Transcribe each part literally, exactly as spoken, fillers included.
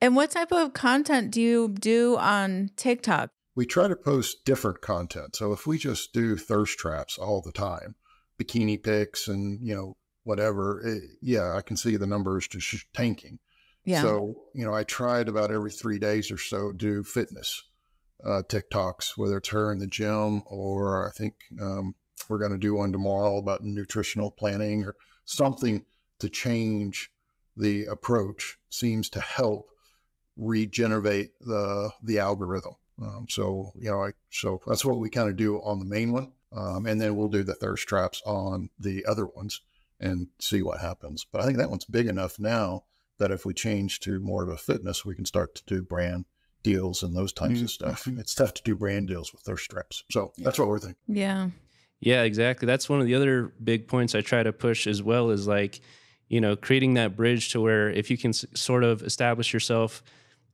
And what type of content do you do on TikTok? We try to post different content. So if we just do thirst traps all the time, bikini pics and, you know, whatever, it, yeah, I can see the numbers just tanking. Yeah. So, you know, I tried about every three days or so do fitness uh, TikToks, whether it's her in the gym or I think um, we're going to do one tomorrow about nutritional planning or something to change the approach seems to help regenerate the, the algorithm. Um, so, you know, I, so that's what we kind of do on the main one. Um, and then we'll do the thirst traps on the other ones and see what happens. But I think that one's big enough now that if we change to more of a fitness, we can start to do brand deals and those types mm-hmm. of stuff. It's tough to do brand deals with thirst traps. So yeah. that's what we're thinking. Yeah. Yeah, exactly. That's one of the other big points I try to push as well is like, you know, creating that bridge to where if you can s sort of establish yourself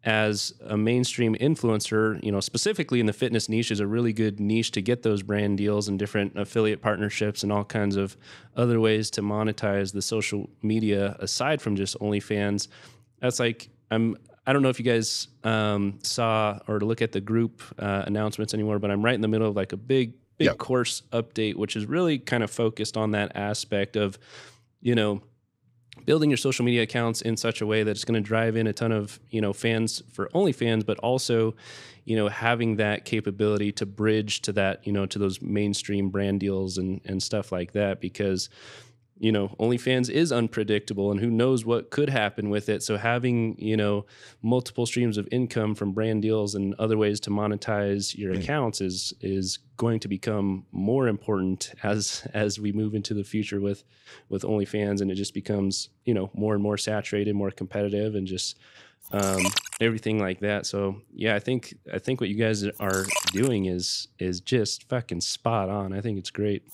as a mainstream influencer, you know, specifically in the fitness niche is a really good niche to get those brand deals and different affiliate partnerships and all kinds of other ways to monetize the social media aside from just OnlyFans. That's like, I'm, I don't know if you guys um, saw or look at the group uh, announcements anymore, but I'm right in the middle of like a big, big yeah. course update, which is really kind of focused on that aspect of, you know, building your social media accounts in such a way that it's going to drive in a ton of, you know, fans for OnlyFans, but also, you know, having that capability to bridge to that, you know, to those mainstream brand deals and, and stuff like that, because, you know, OnlyFans is unpredictable and who knows what could happen with it. So having, you know, multiple streams of income from brand deals and other ways to monetize your mm. accounts is, is going to become more important as, as we move into the future with, with OnlyFans. And it just becomes, you know, more and more saturated, more competitive and just, um, everything like that. So yeah, I think, I think what you guys are doing is, is just fucking spot on. I think it's great.